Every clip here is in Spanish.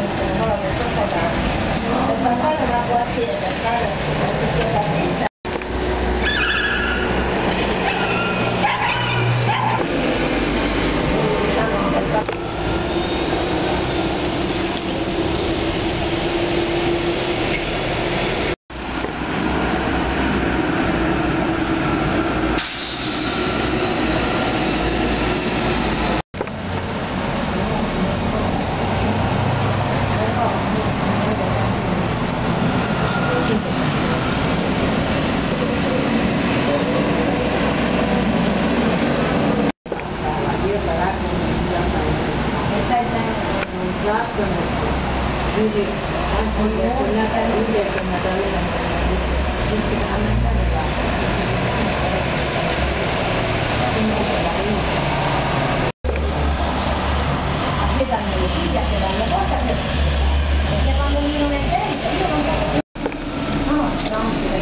No, no, si la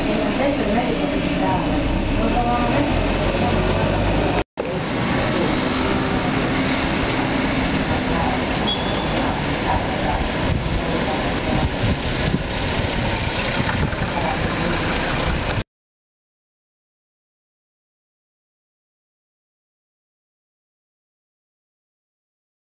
quieren hacer, el médico que está. No lo vamos a ver.